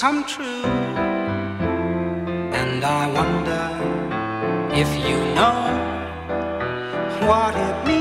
come true. And I wonder if you know what it means.